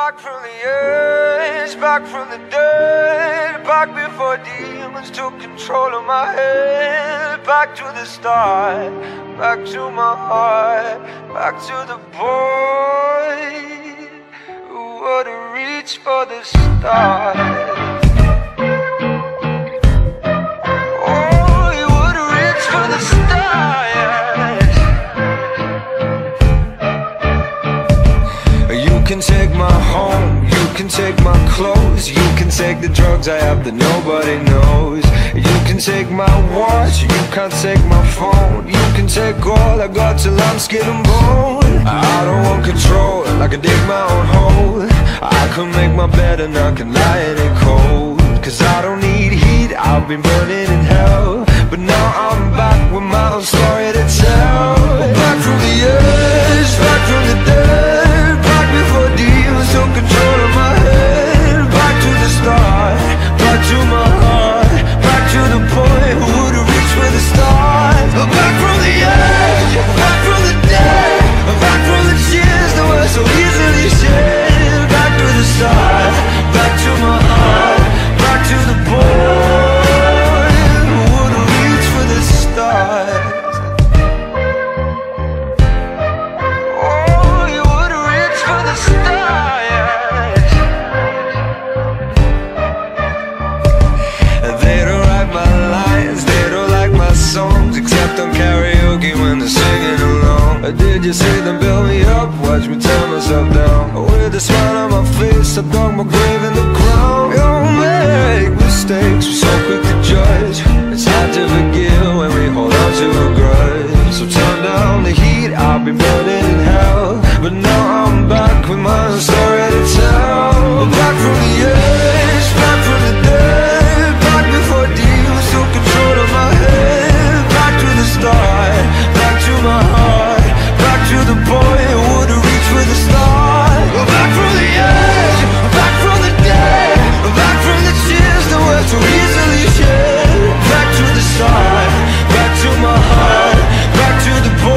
Back from the edge, back from the dead, back before demons took control of my head. Back to the start, back to my heart, back to the boy who would reach for the stars. Oh, he would reach for the stars. You can take my home, you can take my clothes, you can take the drugs I have that nobody knows. You can take my watch, you can't take my phone, you can take all I got till I'm skin and bone. I don't want control, I can dig my own hole, I can make my bed and I can lie in it cold. Cause I don't need heat, I've been burning in hell, but now I'm back with my own story to tell. Back from the edge, back from the dirt, back before demons took control of my head. Back to the start, back to my heart, back to the boy who would reach for the stars. Back from the edge, back from the dead, back from the tears that were so easily shed. Back to the start, back to my heart, to the boy who would reach for the stars. Oh, you would reach for the stars. They don't write my lines, they don't like my songs, except on karaoke when they're singing along. Did you see them build me up, watch me tear myself down? With a smile on my face, I dug my grave in the ground. Mistakes, we're so quick to judge. It's hard to forgive when we hold on to a grudge. So turn down the heat, I'll be burning in hell, but now I'm back with my story to tell. Back from the edge, back from the dead, back before demons took control of my head. Back to the start, back to my heart, back to the boy who would reach for the stars. Back from the edge, back from the dead, back from the tears that were so easily shed. Back to the start, back to my heart, back to the boy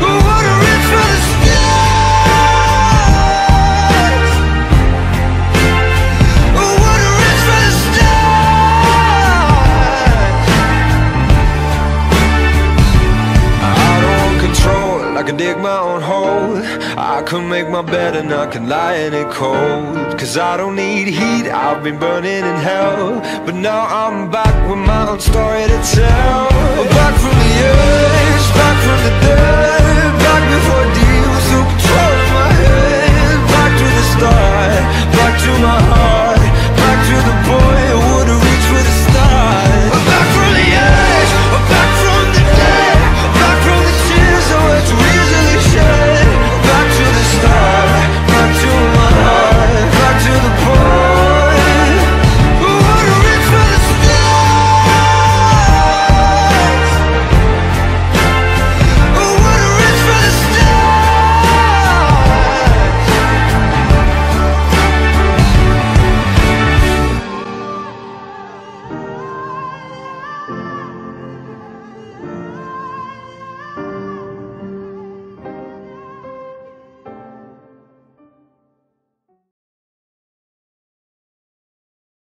who would reach for the stars, who would reach for the stars. I don't want control, I can dig my own hole, I can make my bed and I can lie in it cold. Cause I don't need heat, I've been burning in hell, but now I'm back with my own story to tell. Back from the edge, back from the dead, back before the